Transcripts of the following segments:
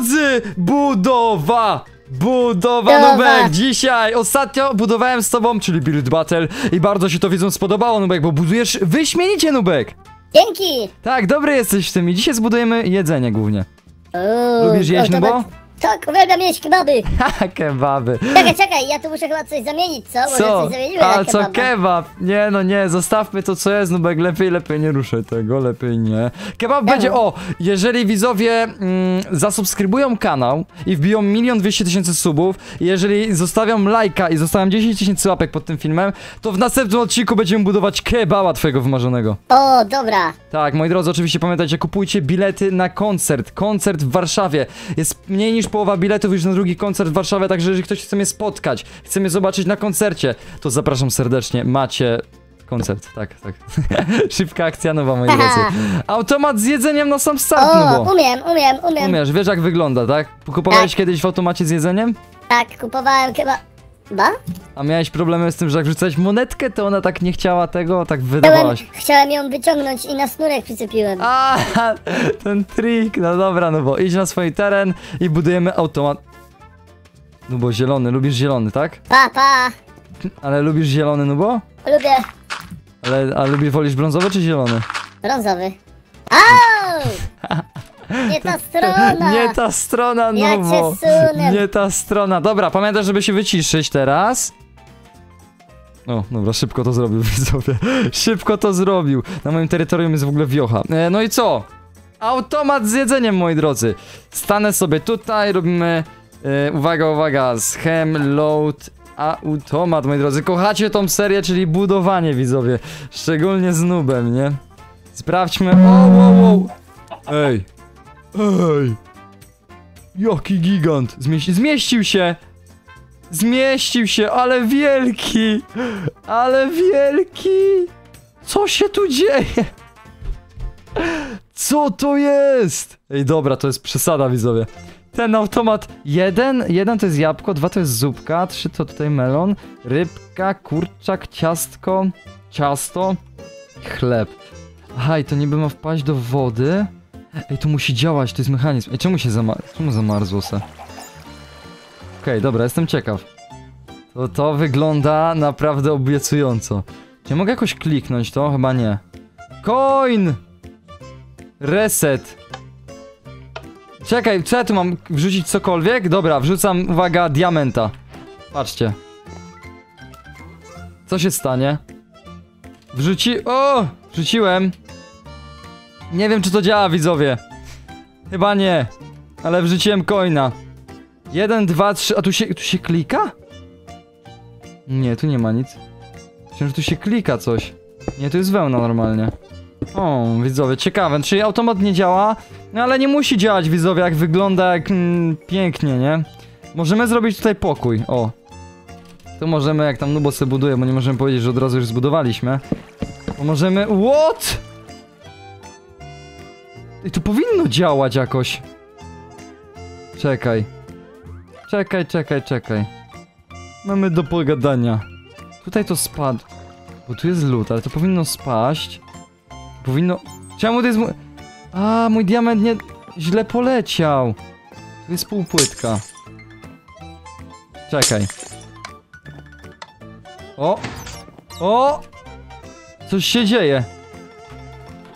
drodzy, budowa Nubek, dzisiaj ostatnio budowałem z tobą, czyli Build Battle, i bardzo się to widzą spodobało, Nubek, bo budujesz wyśmienicie, Nubek. Dzięki. Tak, dobry jesteś w tym i dzisiaj zbudujemy jedzenie głównie. Lubisz jeść, Nubo? Tak, uwielbiam jeść kebaby. Ha, kebaby. Czekaj, ja tu muszę chyba coś zamienić, co? Może coś zamienimy na kebaba. A co kebab? Nie, no nie, zostawmy to, co jest, Nubek, lepiej nie ruszaj tego, lepiej nie. Kebab będzie, jeżeli widzowie zasubskrybują kanał i wbiją 1 200 000 subów, jeżeli zostawią lajka i zostawiam 10 000 łapek pod tym filmem, to w następnym odcinku będziemy budować kebaba twojego wymarzonego. O, dobra. Tak, moi drodzy, oczywiście pamiętajcie, kupujcie bilety na koncert. Koncert w Warszawie. Jest mniej niż połowa biletów już na drugi koncert w Warszawie, także jeżeli ktoś chce mnie spotkać, chce mnie zobaczyć na koncercie, to zapraszam serdecznie, macie koncert, tak. Szybka akcja nowa, moi drodzy. Automat z jedzeniem na sam start, no bo... umiem. Umiesz, wiesz jak wygląda, tak? Kupowałeś kiedyś w automacie z jedzeniem? Tak, kupowałem chyba... A miałeś problemy z tym, że jak wrzucałeś monetkę, to ona tak nie chciała tego, tak wydawałaś. Chciałem ją wyciągnąć i na sznurek przycepiłem. A, ten trik, no dobra, no bo idź na swój teren i budujemy automat. No bo zielony, lubisz zielony, tak? Pa. Ale lubisz zielony, no bo? Lubię. A lubisz, wolisz brązowy czy zielony? Brązowy. Au! Nie ta strona! Nie ta strona, no bo... Nie ta strona. Dobra, pamiętaj, żeby się wyciszyć teraz. O, dobra, szybko to zrobił, widzowie. Szybko to zrobił. Na moim terytorium jest w ogóle wiocha. No i co? Automat z jedzeniem, moi drodzy. Stanę sobie tutaj, robimy... uwaga, schem, load... automat, moi drodzy. Kochacie tą serię, czyli budowanie, widzowie. Szczególnie z Nubem, nie? Sprawdźmy... O. Ej! Jaki gigant! Zmieścił się! Ale wielki! Co się tu dzieje? Co to jest? Ej, dobra, to jest przesada, widzowie. Ten automat... Jeden to jest jabłko, 2 to jest zupka, 3 to tutaj melon, rybka, kurczak, ciastko, ciasto i chleb. Aha, i to niby ma wpaść do wody... Ej, to musi działać, to jest mechanizm. Ej, czemu zamarzło se? Okej, dobra, jestem ciekaw. To wygląda naprawdę obiecująco. Czy ja mogę jakoś kliknąć to? Chyba nie. Coin! Reset. Czekaj, co ja tu mam? Wrzucić cokolwiek? Dobra, wrzucam, uwaga, diamenta. Patrzcie. Co się stanie? Wrzuciłem. Nie wiem, czy to działa, widzowie. Chyba nie. Ale wrzuciłem coina. 1, 2, 3... A tu się klika? Nie, tu nie ma nic. Myślę, że tu się klika coś. Nie, tu jest wełna normalnie. O, widzowie, ciekawe. Czyli automat nie działa. No ale nie musi działać, widzowie, jak wygląda, jak pięknie, nie? Możemy zrobić tutaj pokój, o. Tu możemy, jak tam Nubo se buduje, bo nie możemy powiedzieć, że od razu już zbudowaliśmy. To możemy... What?! I to powinno działać jakoś. Czekaj. Mamy do pogadania. Tutaj to spadł. Bo tu jest lód, ale to powinno spaść. Powinno... Czemu to jest... A, mój diament nie... Źle poleciał. Tu jest półpłytka. Czekaj. O! Coś się dzieje.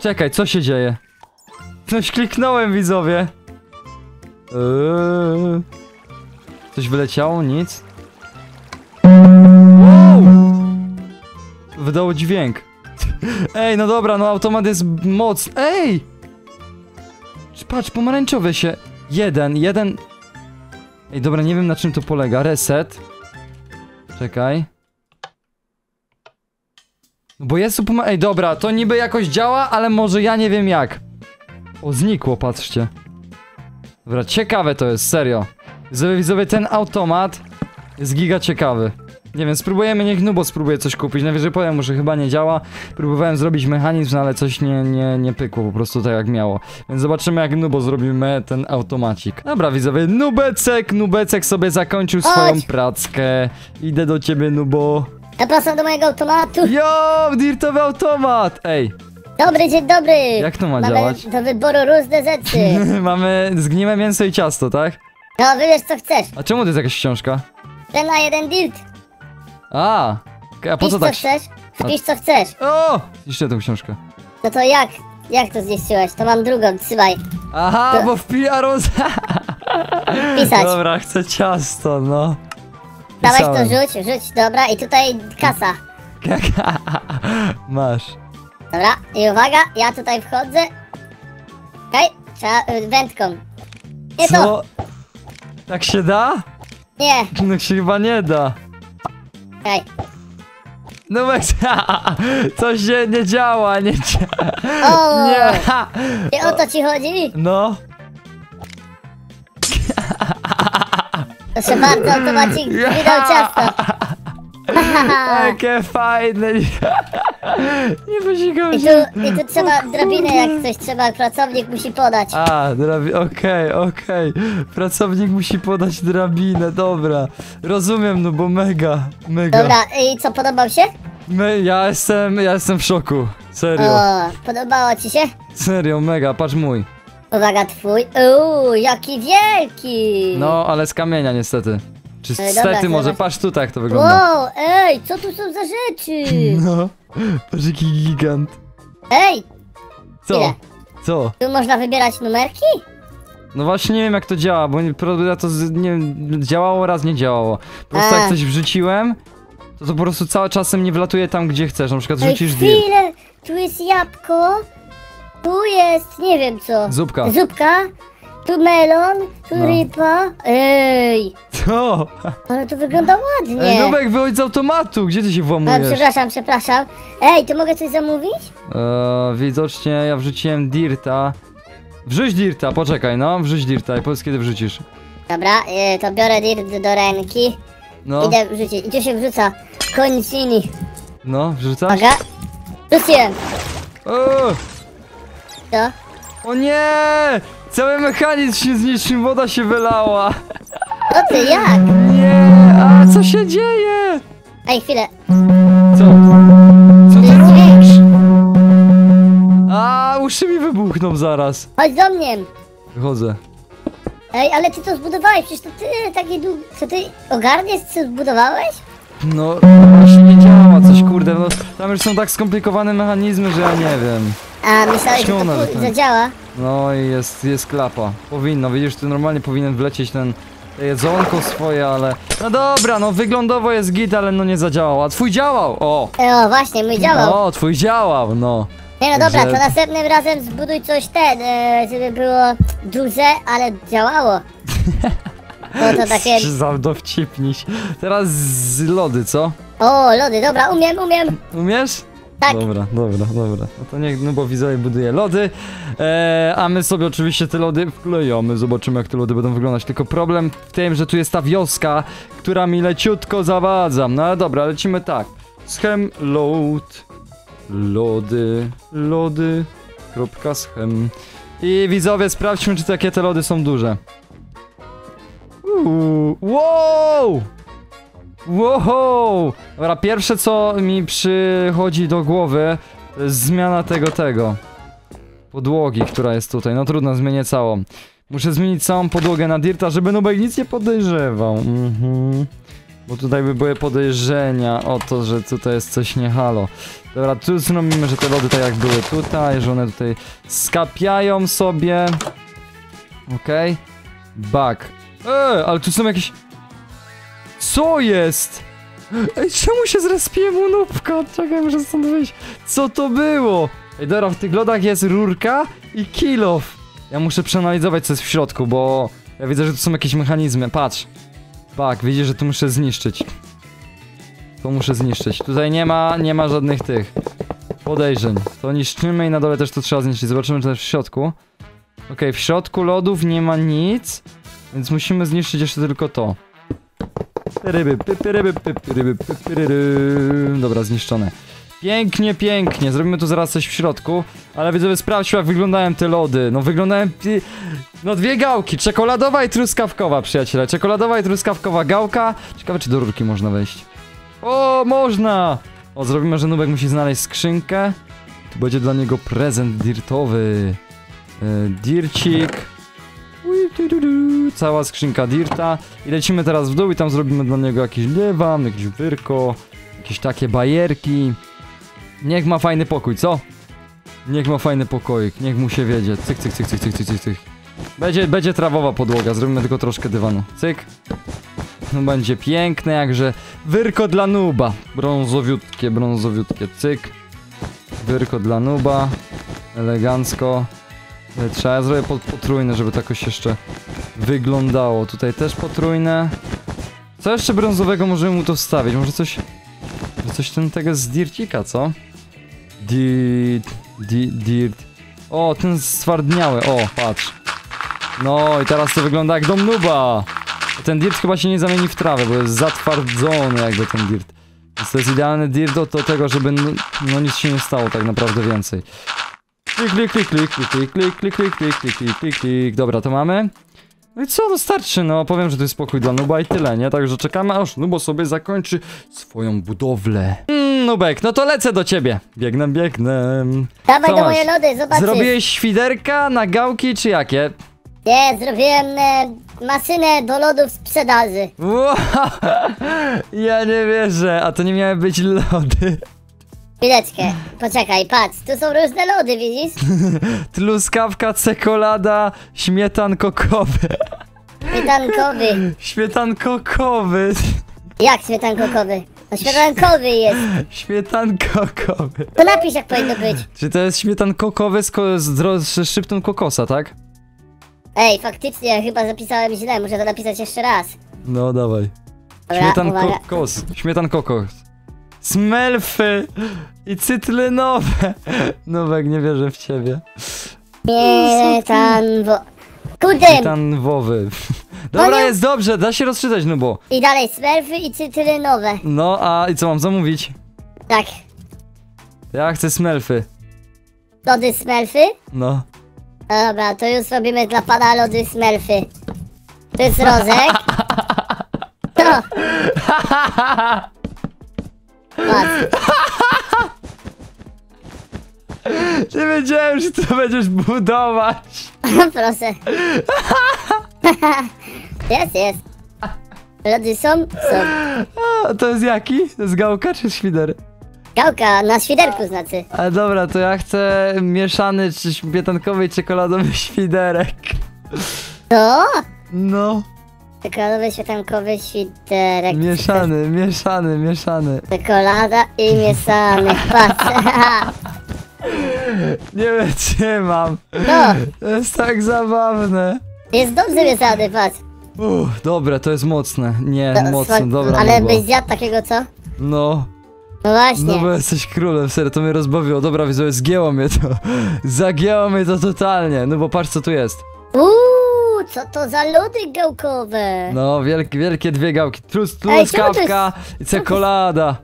Czekaj, co się dzieje? Coś kliknąłem, widzowie. Coś wyleciało? Nic. Wow! Wydał dźwięk. Ej, no dobra, no automat jest mocny. Ej! Patrz, pomarańczowy się. Jeden. Ej, dobra, nie wiem na czym to polega. Reset. Czekaj. Bo jest tu pomarańczowy. Ej, dobra, to niby jakoś działa, ale może ja nie wiem jak. O, znikło, patrzcie. Dobra, ciekawe to jest, serio. Widzowie, ten automat jest giga ciekawy. Nie wiem, spróbujemy, niech Nubo spróbuje coś kupić. Najwyżej powiem mu, że chyba nie działa. Próbowałem zrobić mechanizm, ale coś nie pykło po prostu tak jak miało. Więc zobaczymy, jak Nubo zrobimy ten automacik. Dobra, widzowie, Nubecek sobie zakończył swoją prackę. Idę do ciebie, Nubo. Zapraszam do mojego automatu. Jo, dirtowy automat! Ej, Dobry, dzień dobry! Jak to ma działać? Mamy do wyboru różne rzeczy. Mamy zgniłe mięso i ciasto, tak? No, wybierz co chcesz. A czemu to jest jakaś książka? Ten na jeden dilt. A, okay, a po co tak? Chcesz? Wpisz co chcesz. O! Zniszczę tą książkę. No to jak? Jak to zniszczyłeś? To mam drugą, trzymaj. Aha, to... bo wpisać. Dobra, chcę ciasto, no. Dawaj to rzuć, dobra, i tutaj kasa. Masz. Dobra, i uwaga, ja tutaj wchodzę. Okej, trzeba wędką. Nie co? To! Tak się da? Nie. No się chyba nie da. Okej. No coś się nie działa, nie działa. O, nie. I o to ci chodzi? No. Proszę bardzo, automatik wydał ciasto. Jakie fajne. Nie posikał się. I tu trzeba drabinę, jak coś trzeba, pracownik musi podać. A, drabinę, okej. Pracownik musi podać drabinę, dobra. Rozumiem, no bo mega. Dobra, i co, podobał się? Ja jestem w szoku, serio. O, podobało ci się? Serio, mega, patrz mój. Uwaga, twój, jaki wielki. No, ale z kamienia niestety. Czy stety może, zobacz. Patrz tutaj jak to wygląda. Wow, ej, co tu są za rzeczy? No, patrz jaki gigant. Ej! Co? Ile? Co? Tu można wybierać numerki? No właśnie nie wiem jak to działa, bo ja to działało raz nie działało. Po prostu jak coś wrzuciłem, to po prostu cały czasem nie wlatuje tam gdzie chcesz, na przykład wrzucisz deal. Chwilę, tu jest jabłko, tu jest nie wiem co. Zupka. Tu melon, tu ryba, ej! Co? Ale to wygląda ładnie! Ej, Nubek, wychodź z automatu, gdzie ty się włamujesz? Przepraszam. Ej, to mogę coś zamówić? Widocznie ja wrzuciłem dirta. Wrzuć dirta, poczekaj no, wrzuć dirta i powiedz kiedy wrzucisz. Dobra, to biorę dirt do ręki. No. Idę wrzucić, i tu się wrzuca końcini. No, wrzucasz? Aga, wrzuciłem! Co? O nie! Cały mechanizm się zniszczył, woda się wylała. O ty, jak? Nie, a co się dzieje? Ej, chwilę. Co? Co ty robisz? A uszy mi wybuchną zaraz. Chodź do mnie. Wychodzę. Ej, ale ty to zbudowałeś, przecież to ty taki długi... Co ty ogarniesz, co zbudowałeś? No, właśnie nie działa coś, kurde, no tam już są tak skomplikowane mechanizmy, że ja nie wiem. A myślałeś, że to zadziała? No i jest klapa. Powinno, widzisz, tu normalnie powinien wlecieć te jedzonko swoje, ale... No dobra, no wyglądowo jest git, ale no nie zadziałał, a twój działał, o! Właśnie, mój działał. O, twój działał, no. Nie no dobra, to następnym razem zbuduj coś żeby było duże, ale działało. To takie... Dowcipniś. Teraz z lody, co? O, lody, dobra, umiem. Umiesz? Tak. Dobra. No to niech Nubowizowie buduje lody, a my sobie oczywiście te lody wklejamy, zobaczymy jak te lody będą wyglądać. Tylko problem w tym, że tu jest ta wioska, która mi leciutko zawadza. No ale dobra, lecimy tak. Schem load, lody, kropka schem. I widzowie, sprawdźmy czy takie te lody są duże. Wow! Dobra, pierwsze co mi przychodzi do głowy to jest zmiana tego podłogi, która jest tutaj. No trudno, zmienię całą. Muszę zmienić całą podłogę na dirta, żeby Nubek nic nie podejrzewał. Bo tutaj by były podejrzenia o to, że tutaj jest coś nie halo. Dobra, tu zrobimy, że te lody tak jak były tutaj, że one tutaj skapiają sobie. Okej. Back. Ale tu są jakieś... Co jest? Ej, czemu się zrespiłem u Nubka? Czekaj, muszę stąd wyjść. Co to było? Ej, dobra, w tych lodach jest rurka i kill off. Ja muszę przeanalizować co jest w środku, bo ja widzę, że tu są jakieś mechanizmy. Patrz. Tak, widzisz, że tu muszę zniszczyć. To muszę zniszczyć. Tutaj nie ma żadnych tych podejrzeń. To niszczymy i na dole też to trzeba zniszczyć. Zobaczymy, czy jest w środku. Okej, w środku lodów nie ma nic, więc musimy zniszczyć jeszcze tylko to. Dobra, zniszczone. Pięknie. Zrobimy tu zaraz coś w środku. Ale widzowie, sprawdźmy jak wyglądają te lody. No wyglądają... No dwie gałki. Czekoladowa i truskawkowa, przyjaciele. Czekoladowa i truskawkowa gałka. Ciekawe, czy do rurki można wejść. O, można! O, zrobimy, że Nubek musi znaleźć skrzynkę. To będzie dla niego prezent dirtowy. Dircik. Cała skrzynka dirta. I lecimy teraz w dół i tam zrobimy dla niego jakiś dywan, jakieś wyrko, jakieś takie bajerki. Niech ma fajny pokój, co? Niech ma fajny pokoik, niech mu się wiedzie. Cyk, cyk, cyk, cyk, cyk, cyk, cyk, cyk. Będzie trawowa podłoga, zrobimy tylko troszkę dywanu. Cyk. No będzie piękne, jakże. Wyrko dla nuba. Brązowiutkie, brązowiutkie. Cyk. Wyrko dla nuba. Elegancko. Trzeba, ja zrobię potrójne, żeby to jakoś jeszcze wyglądało. Tutaj też potrójne. Co jeszcze brązowego możemy mu to wstawić? Może coś... Coś ten tego z dircika, co? Dirt. O, ten stwardniały. O, patrz. No i teraz to wygląda jak dom nuba. Ten dirt chyba się nie zamieni w trawę, bo jest zatwardzony jakby ten dirt. Więc to jest idealny dirt do tego, żeby no nic się nie stało tak naprawdę więcej. Klik, klik, klik, klik, klik, klik, klik, klik, klik, klik, klik, klik, klik. Dobra, to mamy. No i co, wystarczy, no powiem, że to jest spokój dla nuba i tyle, nie? Także czekamy, aż nubo sobie zakończy swoją budowlę. Nubek, no to lecę do ciebie. Biegnę, biegnę. Dawaj do mojej lody, zobaczysz. Zrobiłeś świderka na gałki czy jakie? Nie, zrobiłem maszynę do lodów z sprzedaży. Wow, ja nie wierzę, a to nie miały być lody. Chwileczkę, poczekaj, patrz, tu są różne lody, widzisz? Truskawka, czekolada, śmietan kokowy. Śmietankowy. Śmietankowy. Jak śmietankowy? No śmietankowy jest. Śmietankowy. To napisz jak powinno być. Czy to jest śmietankowy z szczyptą kokosa, tak? Ej, faktycznie, ja chyba zapisałem źle, muszę to napisać jeszcze raz. No, dawaj. Śmietan kokos, śmietan kokos. Smelfy i cytrynowe. Nowek, nie wierzę w ciebie. Śmietanwo... Kurde! Śmietanwowy. Dobra, jest dobrze, da się rozczytać, no bo... I dalej, smelfy i cytrynowe. No, a i co mam zamówić? Tak. Ja chcę smelfy. Lody smelfy? No. Dobra, to już robimy dla pana lody smelfy. To jest rozek. To. Nie wiedziałem, że to będziesz budować. Proszę. Jest, jest. Lody są. A, to jest jaki? To jest gałka czy świder? Gałka, na świderku znaczy. A dobra, to ja chcę mieszany czy śmietankowy i czekoladowy świderek. No? No. Czekoladowy, śmietankowy świderek. Mieszany, mieszany, mieszany. Czekolada i mieszany, patrz. Nie wytrzymam. No. To jest tak zabawne. Jest dobrze mieszany, patrz. Dobra, to jest mocne. Nie, to, mocne, dobra. Ale byś zjadł takiego, co? No. No właśnie. No bo jesteś królem, serio, to mnie rozbawiło. Dobra, widzowie, zgięło mnie to. Zagięło mnie to totalnie. No bo patrz, co tu jest. Uuu, co to za lody gałkowe. No, wielkie dwie gałki. Truskawka i czekolada.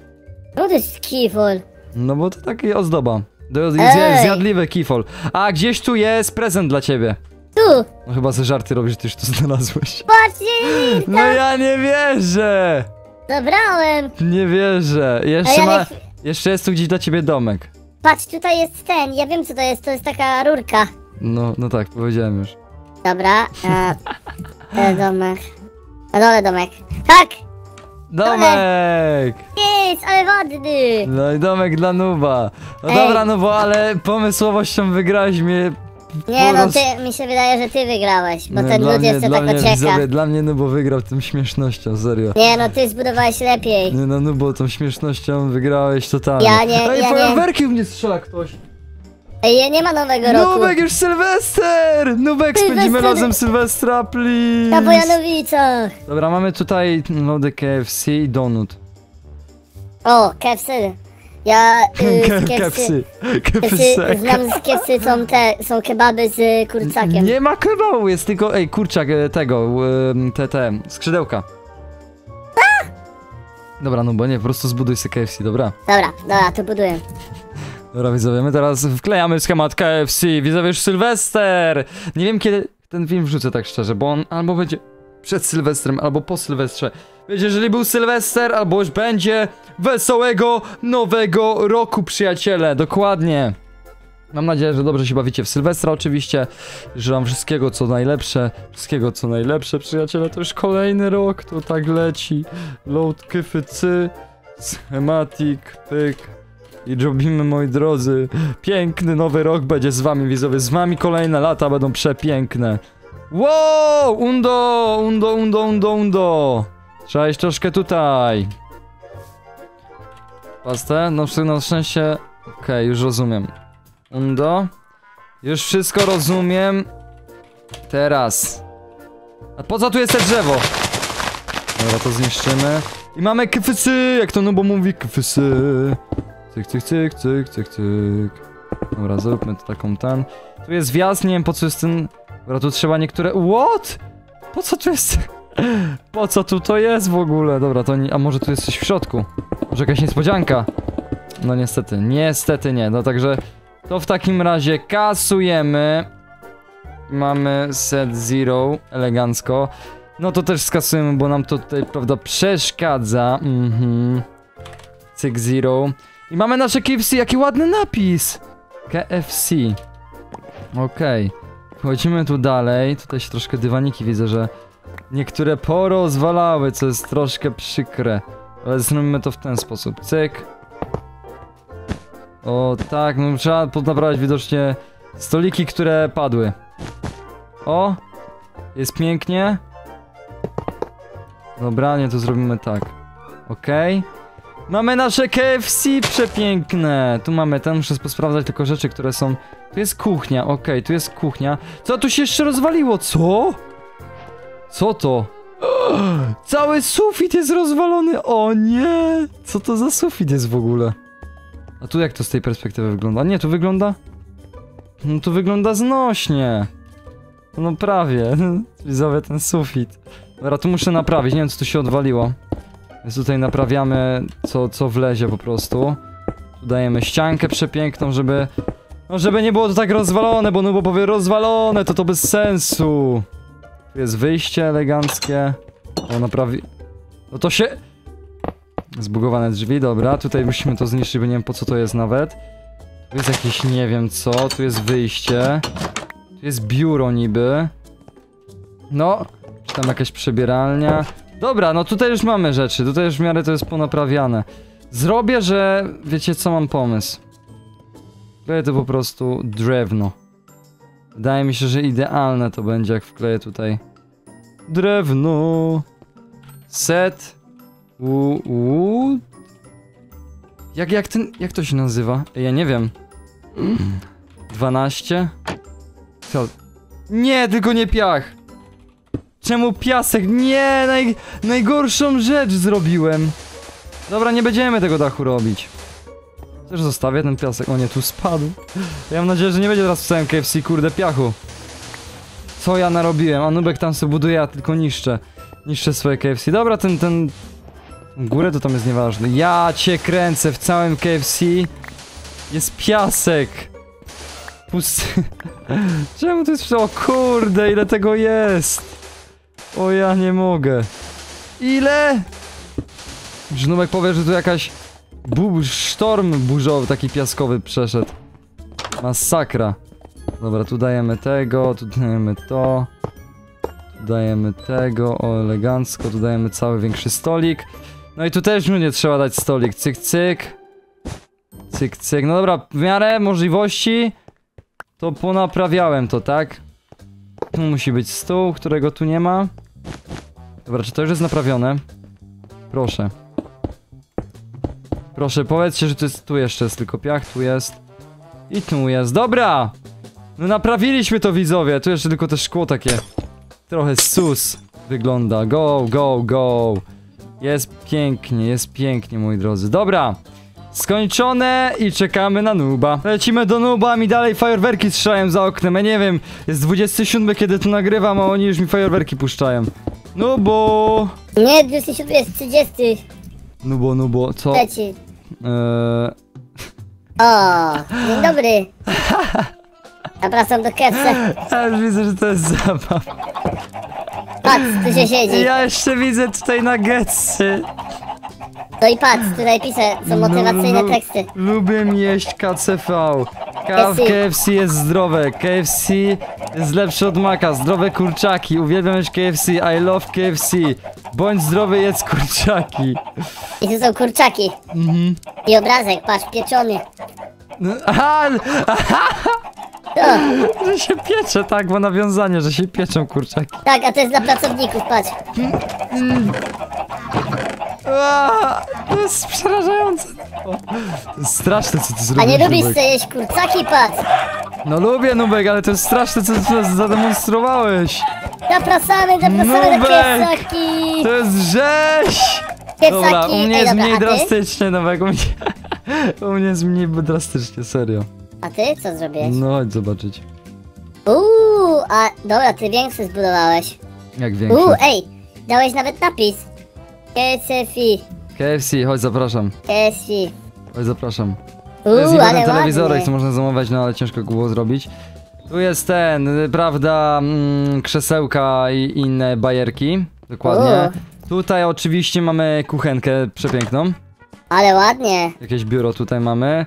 No to jest kifol. No bo to taki ozdoba. To jest zjadliwy kifol. A gdzieś tu jest prezent dla ciebie. Tu. No chyba ze żarty robisz, że ty już to znalazłeś. Patrzcie. No ja nie wierzę. Zabrałem! Nie wierzę, jeszcze, jeszcze jest tu gdzieś dla ciebie domek. Patrz, tutaj jest ten, ja wiem co to jest taka rurka. No, no tak, powiedziałem już. Dobra, domek. Na dole domek. Tak! Domek! Jest, ale ładny! No i domek dla nuba. No dobra, no bo ale pomysłowością wygrałeś mnie. Nie no, ty, mi się wydaje, że ty wygrałeś, bo ten lud jeszcze tak ocieka. Dla mnie Nubo wygrał tą śmiesznością, serio. Nie no, ty zbudowałeś lepiej. Nie no, Nubo tą śmiesznością wygrałeś totalnie. Ja nie, no i fajerwerki u mnie strzela ktoś. Ej, nie ma nowego roku. Nubek, już Sylwester! Nubek, spędzimy razem Sylwestra, please. Na Bojanowicach. Dobra, mamy tutaj lody KFC i donut. O, KFC. Ja KFC. Znam z KFC są kebaby z kurczakiem. Nie ma kebabu, jest tylko kurczak tego, te skrzydełka. A! Dobra, no bo nie, po prostu zbuduj sobie KFC, dobra? Dobra, to buduję. Dobra, widzowie, my teraz wklejamy schemat KFC, widzowie, już Sylwester! Nie wiem kiedy ten film wrzucę tak szczerze, bo on albo będzie przed Sylwestrem, albo po Sylwestrze. Wiecie, jeżeli był Sylwester, albo już będzie wesołego nowego roku, przyjaciele, dokładnie. Mam nadzieję, że dobrze się bawicie w Sylwestra oczywiście, że wam wszystkiego co najlepsze, przyjaciele, to już kolejny rok, to tak leci. Load kyfy cy, schematic, pyk i robimy, moi drodzy, piękny nowy rok będzie z wami, widzowie, z wami kolejne lata będą przepiękne. Wow, undo. Trzeba iść troszkę tutaj. Pastę, no na szczęście, okej, już rozumiem. Undo. Już wszystko rozumiem. Teraz. A poza tu jest te drzewo. Dobra, to zniszczymy. I mamy kyfysy, jak to Nubo mówi, kyfysy. Cyk. Dobra, zróbmy to taką ten. Tu jest wjazd, nie wiem po co jest ten... Dobra, tu trzeba niektóre... What? Po co tu jest... Po co tu to jest w ogóle? Dobra, to nie... A może tu jest coś w środku? Może jakaś niespodzianka? No niestety, nie. No także... To w takim razie kasujemy. Mamy set zero, elegancko. No to też skasujemy, bo nam to tutaj, prawda, przeszkadza. Cyk zero. I mamy nasze KFC, jaki ładny napis. KFC. Okej. Wchodzimy tu dalej. Tutaj się troszkę dywaniki widzę, że niektóre porozwalały, co jest troszkę przykre. Ale zrobimy to w ten sposób. Cyk. O tak, no trzeba podnaprawiać widocznie stoliki, które padły. O! Jest pięknie. Dobra, nie, to zrobimy tak. Okej. Mamy nasze KFC przepiękne. Tu mamy ten, muszę posprawdzać tylko rzeczy, które są... Tu jest kuchnia, okej, tu jest kuchnia. Co tu się jeszcze rozwaliło? Co? Co to? Cały sufit jest rozwalony, o nie! Co to za sufit jest w ogóle? A tu jak to z tej perspektywy wygląda? Nie, tu wygląda... No tu wygląda znośnie. No prawie. Widzowie, ten sufit. Dobra, tu muszę naprawić, nie wiem co tu się odwaliło. Więc tutaj naprawiamy co wlezie po prostu. Tu dajemy ściankę przepiękną, żeby... No żeby nie było to tak rozwalone, bo Nubo powie rozwalone, to bez sensu. Tu jest wyjście eleganckie. O, naprawi... No to się... Zbugowane drzwi, dobra, tutaj musimy to zniszczyć, bo nie wiem po co to jest nawet. Tu jest jakieś nie wiem co, tu jest wyjście. Tu jest biuro niby. No, czy tam jakaś przebieralnia. Dobra, no tutaj już mamy rzeczy, tutaj już w miarę to jest ponaprawiane. Zrobię, że... wiecie co, mam pomysł. Wkleję to po prostu drewno. Wydaje mi się, że idealne to będzie, jak wkleję tutaj drewno. Set. Jak to się nazywa? Ja nie wiem. 12? Co? Nie, tylko nie piach! Czemu piasek? Nie! Najgorszą rzecz zrobiłem! Dobra, nie będziemy tego dachu robić. Też zostawię ten piasek. O nie, tu spadł. Ja mam nadzieję, że nie będzie teraz w całym KFC, kurde, piachu. Co ja narobiłem? A Nubek tam sobie buduje, a tylko niszczę. Niszczę swoje KFC. Dobra, ten... Górę to tam jest nieważne. Ja cię kręcę, w całym KFC jest piasek. Pusty. Czemu to jest... O kurde, ile tego jest. O ja nie mogę. Ile? Żnówek powie, że tu jakaś sztorm burzowy, taki piaskowy przeszedł. Masakra. Dobra, tu dajemy tego, tu dajemy to. Tu dajemy tego, o elegancko, tu dajemy cały większy stolik. No i tu też nie trzeba dać stolik, cyk, cyk. Cyk, cyk, no dobra, w miarę możliwości to ponaprawiałem to, tak? Tu musi być stół, którego tu nie ma. Dobra, czy to już jest naprawione? Proszę. Proszę, powiedzcie, że to jest, tu jeszcze jest tylko piach, tu jest. I tu jest, dobra! No naprawiliśmy to, widzowie, tu jeszcze tylko te szkło takie. Trochę sus wygląda, go. Jest pięknie, moi drodzy. Dobra, skończone i czekamy na Nuba. Lecimy do Nuba, mi dalej fajerwerki strzelają za oknem. Ja nie wiem, jest 27, kiedy to nagrywam, a oni już mi fajerwerki puszczają. Nubo! Nie, 27 jest 30. Nubo, co? Leci. O, dzień dobry. Zapraszam do kefsa. Ja już widzę, że to jest zabaw. Patrz, tu się siedzi. Ja jeszcze widzę tutaj nuggetsy. No i patrz, tutaj piszę, są motywacyjne teksty. Lubię jeść KCV. Maka w KFC jest zdrowe. KFC jest lepsze od Maka. Zdrowe kurczaki. Uwielbiam mieć KFC. I love KFC. Bądź zdrowy, jedz kurczaki. I tu są kurczaki. Mhm. I obrazek, patrz, pieczony. Aha! Aha! To. Że się piecze, tak, bo nawiązanie, że się pieczą kurczaki. Tak, a to jest dla pracowników, patrz. To jest przerażające. To jest straszne, co ty zrobiłeś. A nie lubisz sobie jeść kurczaki, patrz. No lubię, Nubek, ale to jest straszne, co ty zademonstrowałeś. Zapraszamy do pieczaki. To jest rzeź. Pieczaki. Dobra, u mnie jest mniej drastycznie, Nubek. U mnie jest mniej drastycznie, serio. A ty co zrobiłeś? No chodź zobaczyć. Uuu, a dobra, ty większy zbudowałeś. Jak większy? Uuu, ej, dałeś nawet napis. KFC. KFC, chodź zapraszam. KFC. Chodź zapraszam. Uuu, ale ładnie. To jest telewizorek, co można zamawiać, no ale ciężko było zrobić. Tu jest ten, prawda, krzesełka i inne bajerki. Dokładnie. Uuu. Tutaj oczywiście mamy kuchenkę przepiękną. Ale ładnie. Jakieś biuro tutaj mamy.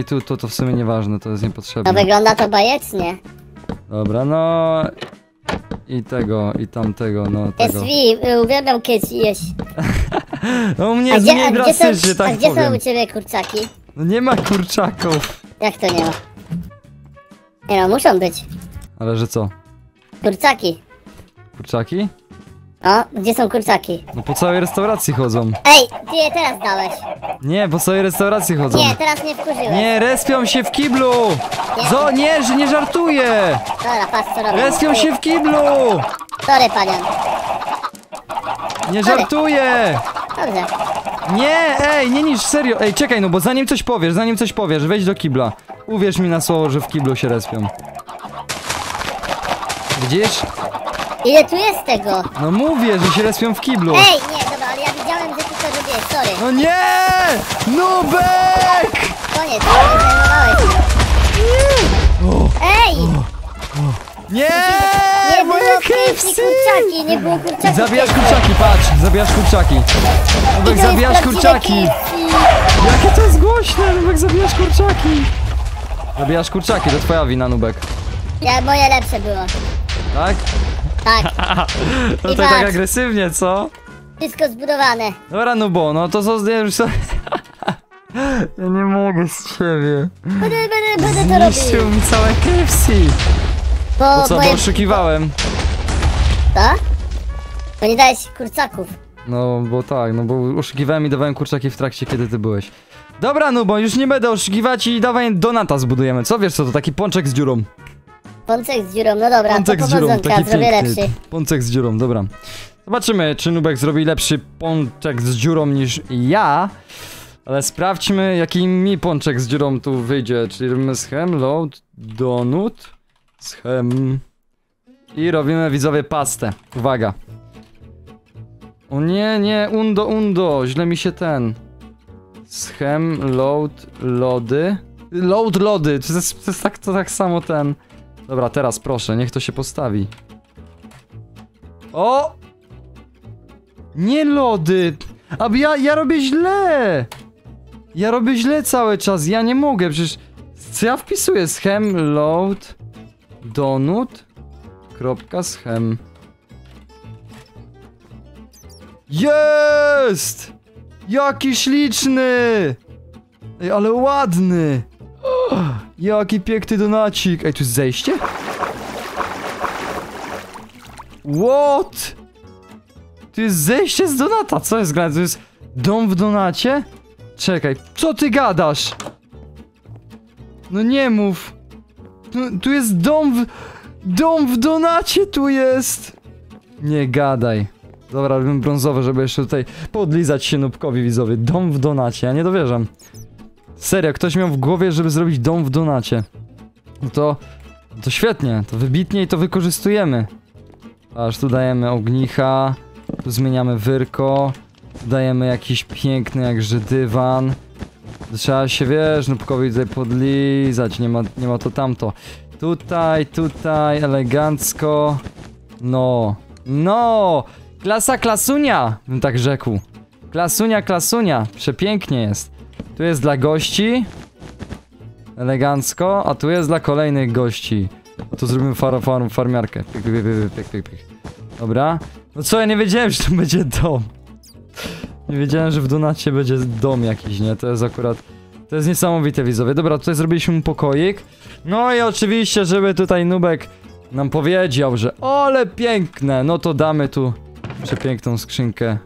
I to w sumie nieważne, to jest niepotrzebne. No wygląda to bajecznie. Dobra, no... I tego, i tamtego, no tego. SV, uwielbiam kiedyś jeść. No u mnie jest mniej drastycznie, tak powiem. A gdzie są u ciebie kurczaki? No nie ma kurczaków. Jak to nie ma? Nie no, muszą być. Ale że co? Kurczaki. Kurczaki? O, gdzie są kurczaki? No po całej restauracji chodzą. Ej, ty je teraz dałeś. Nie, po całej restauracji chodzą. Nie, teraz nie wkurzyłem. Nie, respią się w kiblu. Nie żartuję. Dobra, patrz co robię. Respią się w kiblu. Sorry, panie. Nie żartuję. Dobrze. Nie, ej, nie niż, serio. Ej, czekaj, no bo zanim coś powiesz, wejdź do kibla. Uwierz mi na słowo, że w kiblu się respią. Widzisz? Ile tu jest tego? No mówię, że się respią w kiblu. Ej, nie, dobra, ale ja widziałem, że ty to robisz, sorry. No nie! Nubek! Koniec, nie zajmowałeś. Ej! Nie! Nie było kurczaki, nie było kurczaki. Zabijasz kurczaki, patrz, zabijasz kurczaki. Nubek, zabijasz kurczaki. Jakie to jest głośne, Nubek, zabijasz kurczaki. Zabijasz kurczaki, to twoja wina, Nubek. Ja, moje lepsze było. Tak? Tak. No to tak agresywnie, co? Wszystko zbudowane. Dobra, no bo, no to co zdjęłem już sobie... Ja nie mogę z ciebie. Będę to robił. Zniszczył mi całe KFC. Bo oszukiwałem. Co? Bo nie dałeś kurczaków. No, bo tak, no bo oszukiwałem i dawałem kurczaki w trakcie, kiedy ty byłeś. Dobra, no bo już nie będę oszukiwać i dawaj donata zbudujemy. Co wiesz co, to taki pączek z dziurą. Pączek z dziurą, no dobra, pączek to z dziurą, taki zrobię lepszy. Pączek z dziurą, dobra. Zobaczymy, czy Nubek zrobi lepszy pączek z dziurą niż ja. Ale sprawdźmy, jaki mi pączek z dziurą tu wyjdzie. Czyli robimy schem, load, donut, schem. I robimy, widzowie, pastę. Uwaga. O nie, nie, undo, źle mi się ten. Schem, load, lody. Load, lody, to tak samo ten. Dobra, teraz proszę, niech to się postawi. O! Nie lody! Aby ja robię źle! Ja robię źle cały czas, ja nie mogę, przecież... Co ja wpisuję? Schem, load, donut, kropka, schem. Jest! Jaki śliczny! Ej, ale ładny! Jaki piękny donacik. Ej, tu jest zejście? What? Tu jest zejście z donata. Co jest grane? To jest dom w donacie? Czekaj, co ty gadasz? No nie mów. Tu jest dom w donacie tu jest. Nie gadaj. Dobra, robimy brązowe, żeby jeszcze tutaj podlizać się Nubkowi, widzowie. Dom w donacie, ja nie dowierzam. Serio, ktoś miał w głowie, żeby zrobić dom w donacie. No to świetnie, to wybitnie i to wykorzystujemy. Aż tu dajemy ognicha, tu zmieniamy wyrko, tu dajemy jakiś piękny jakże dywan. Trzeba się, wiesz, Nubkowi tutaj podlizać, nie ma to tamto. Tutaj, elegancko. No! Klasa klasunia, bym tak rzekł. Klasunia, przepięknie jest. Tu jest dla gości. elegancko, a tu jest dla kolejnych gości. A tu zrobimy farmiarkę. Dobra. No co, ja nie wiedziałem, że tu będzie dom. Nie wiedziałem, że w Donacie będzie dom jakiś, nie? To jest akurat... To jest niesamowite, widzowie. Dobra, tutaj zrobiliśmy mu pokoik. No i oczywiście, żeby tutaj Nubek nam powiedział, że ole piękne, no to damy tu przepiękną skrzynkę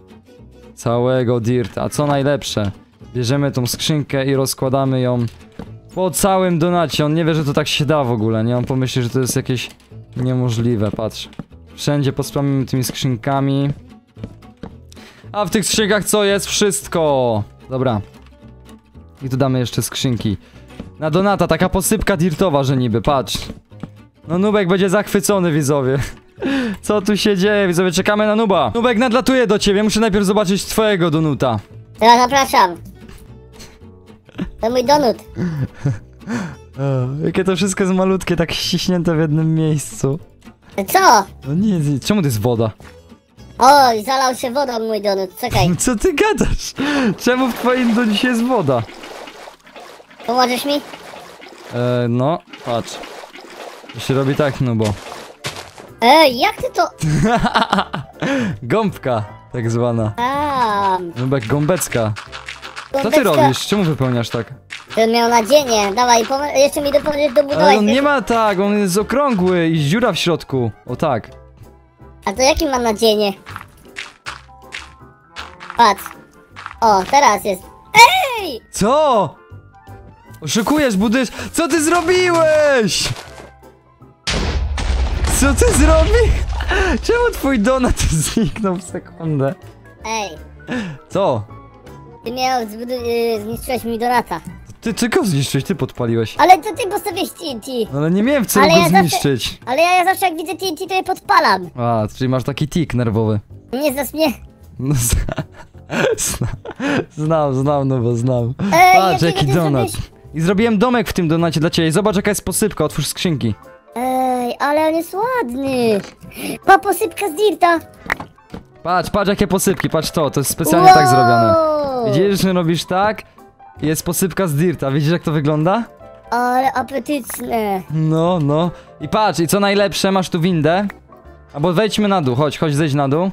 całego dirta. A co najlepsze, bierzemy tą skrzynkę i rozkładamy ją po całym Donacie. On nie wie, że to tak się da w ogóle, nie? On pomyśli, że to jest jakieś niemożliwe, patrz. Wszędzie posprzątamy tymi skrzynkami. A w tych skrzynkach co jest? Wszystko! Dobra. I tu damy jeszcze skrzynki. Na Donata, taka posypka dirtowa, że niby, patrz. No Nubek będzie zachwycony, widzowie. Co tu się dzieje, widzowie? Czekamy na Nuba. Nubek, nadlatuje do ciebie, muszę najpierw zobaczyć twojego Donuta. No, zapraszam. To mój Donut. Jakie to wszystko jest malutkie, tak ściśnięte w jednym miejscu. Co? No nie, czemu to jest woda? Oj, zalał się wodą mój Donut, czekaj. Co ty gadasz? Czemu w twoim Donucie jest woda? Pomożesz mi? No, patrz. To się robi tak, no bo... jak ty to... Gąbka, tak zwana. Nubek, gąbecka. Co ty robisz? Czemu wypełniasz tak? To miał nadzieję, dawaj, jeszcze mi dobudować. Ale on nie ma tak, on jest okrągły i dziura w środku, o tak. A to jaki ma nadzieję? Patrz. O, teraz jest. Ej! Co? Oszukujesz, budujesz. Co ty zrobiłeś? Co ty zrobiłeś? Czemu twój Donut zniknął w sekundę? Ej. Co? Ty zniszczyłeś mi Donata. Ty tylko zniszczyłeś, ty podpaliłeś. Ale to ty postawiłeś TNT. No ale nie miałem w celu go zniszczyć. Zawsze, ale ja zawsze jak widzę TNT, to je podpalam. A, czyli masz taki tik nerwowy. Nie znasz mnie? No, znam, no bo znam. Patrz jaki Donut. I zrobiłem domek w tym Donacie dla ciebie. Zobacz jaka jest posypka, otwórz skrzynki. Ej, ale on jest ładny. Ma posypka z dirta. Patrz jakie posypki, patrz to jest specjalnie tak zrobione. Widzisz, że robisz tak? Jest posypka z dirta, widzisz jak to wygląda? Ale apetyczne. No. I patrz, i co najlepsze, masz tu windę. Albo wejdźmy na dół, chodź, zejdź na dół.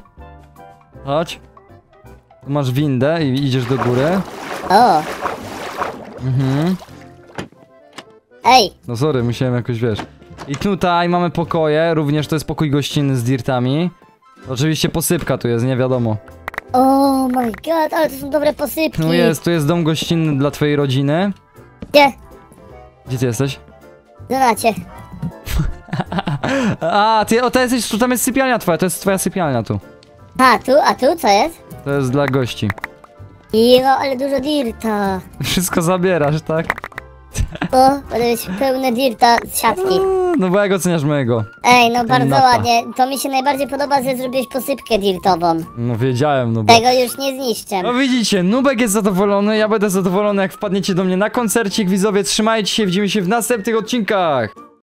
Chodź. Tu masz windę i idziesz do góry. O. Mhm. Ej. No sorry, musiałem jakoś, wiesz. I tutaj mamy pokoje, również to jest pokój gościnny z dirtami. Oczywiście posypka tu jest, nie wiadomo. Oh my god, ale to są dobre posypki. No jest, tu jest dom gościnny dla twojej rodziny. Gdzie? Gdzie ty jesteś? Donacie. A, ty, o, to jesteś, tu tam jest sypialnia twoja, to jest twoja sypialnia tu. A tu co jest? To jest dla gości. Jo, ale dużo dirta. Wszystko zabierasz, tak? O, będę mieć pełne dirta z siatki. No bo jak oceniasz mojego? Ej, no bardzo ładnie. To mi się najbardziej podoba, że zrobiłeś posypkę dirtową. No wiedziałem, no bo... Tego już nie zniszczę. No widzicie, Nubek jest zadowolony, ja będę zadowolony, jak wpadniecie do mnie na koncercik, widzowie. Trzymajcie się, widzimy się w następnych odcinkach.